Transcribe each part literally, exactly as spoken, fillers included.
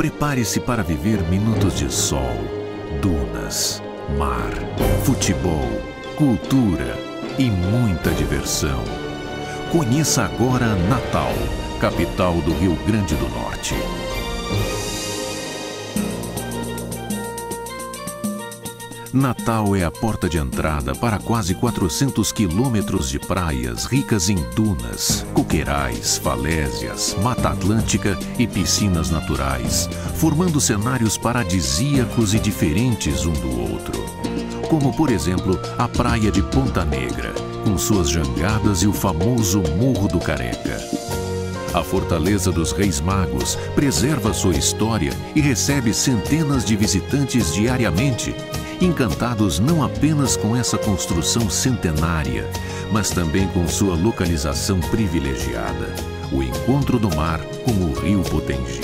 Prepare-se para viver minutos de sol, dunas, mar, futebol, cultura e muita diversão. Conheça agora Natal, capital do Rio Grande do Norte. Natal é a porta de entrada para quase quatrocentos quilômetros de praias ricas em dunas, coqueirais, falésias, mata atlântica e piscinas naturais, formando cenários paradisíacos e diferentes um do outro. Como, por exemplo, a Praia de Ponta Negra, com suas jangadas e o famoso Morro do Careca. A Fortaleza dos Reis Magos preserva sua história e recebe centenas de visitantes diariamente, encantados não apenas com essa construção centenária, mas também com sua localização privilegiada, o encontro do mar com o rio Potengi.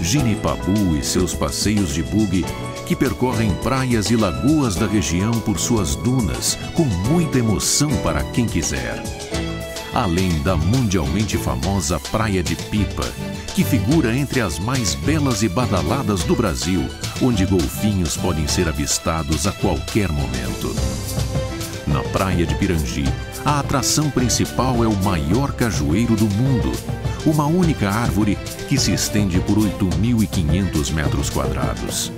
Genipabu e seus passeios de bugue, que percorrem praias e lagoas da região por suas dunas, com muita emoção para quem quiser. Além da mundialmente famosa Praia de Pipa, que figura entre as mais belas e badaladas do Brasil, onde golfinhos podem ser avistados a qualquer momento. Na Praia de Pirangi, a atração principal é o maior cajueiro do mundo, uma única árvore que se estende por oito mil e quinhentos metros quadrados.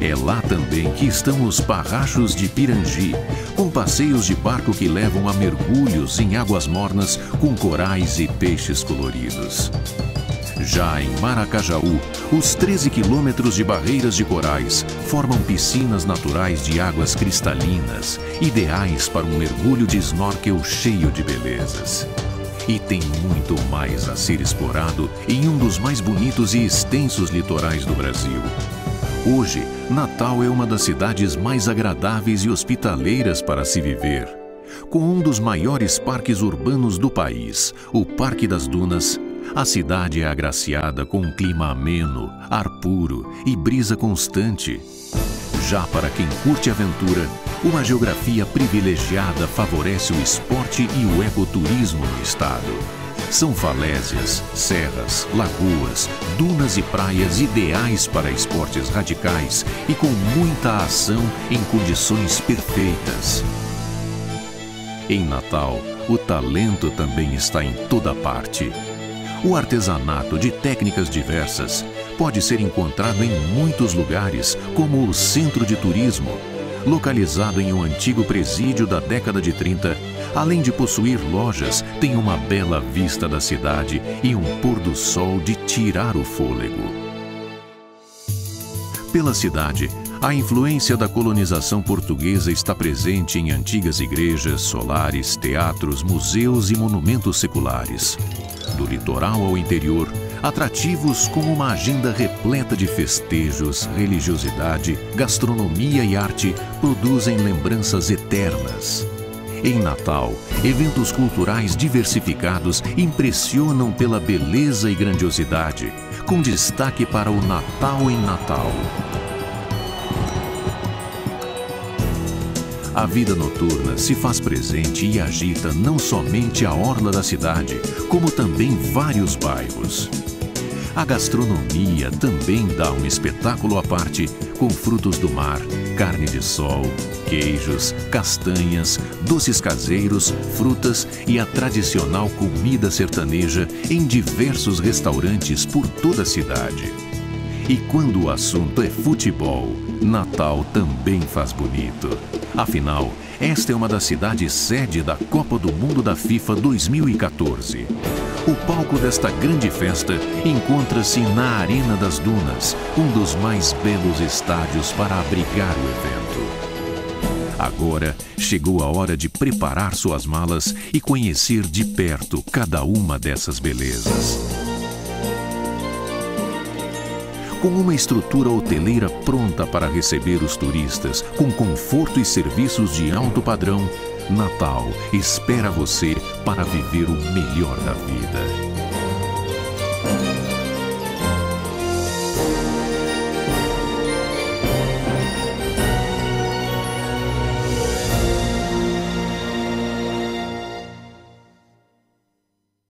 É lá também que estão os Parrachos de Pirangi, com passeios de barco que levam a mergulhos em águas mornas com corais e peixes coloridos. Já em Maracajaú, os treze quilômetros de barreiras de corais formam piscinas naturais de águas cristalinas, ideais para um mergulho de snorkel cheio de belezas. E tem muito mais a ser explorado em um dos mais bonitos e extensos litorais do Brasil. Hoje, Natal é uma das cidades mais agradáveis e hospitaleiras para se viver, com um dos maiores parques urbanos do país, o Parque das Dunas. A cidade é agraciada com um clima ameno, ar puro e brisa constante. Já para quem curte aventura, uma geografia privilegiada favorece o esporte e o ecoturismo no estado. São falésias, serras, lagoas, dunas e praias ideais para esportes radicais e com muita ação em condições perfeitas. Em Natal, o talento também está em toda parte. O artesanato de técnicas diversas pode ser encontrado em muitos lugares, como o Centro de Turismo, localizado em um antigo presídio da década de trinta, além de possuir lojas, tem uma bela vista da cidade e um pôr do sol de tirar o fôlego. Pela cidade, a influência da colonização portuguesa está presente em antigas igrejas, solares, teatros, museus e monumentos seculares. Do litoral ao interior, atrativos com uma agenda repleta de festejos, religiosidade, gastronomia e arte produzem lembranças eternas. Em Natal, eventos culturais diversificados impressionam pela beleza e grandiosidade, com destaque para o Natal em Natal. A vida noturna se faz presente e agita não somente a orla da cidade, como também vários bairros. A gastronomia também dá um espetáculo à parte, com frutos do mar, carne de sol, queijos, castanhas, doces caseiros, frutas e a tradicional comida sertaneja em diversos restaurantes por toda a cidade. E quando o assunto é futebol, Natal também faz bonito. Afinal, esta é uma das cidades sede da Copa do Mundo da FIFA dois mil e quatorze. O palco desta grande festa encontra-se na Arena das Dunas, um dos mais belos estádios para abrigar o evento. Agora, chegou a hora de preparar suas malas e conhecer de perto cada uma dessas belezas. Com uma estrutura hoteleira pronta para receber os turistas, com conforto e serviços de alto padrão, Natal espera você para viver o melhor da vida.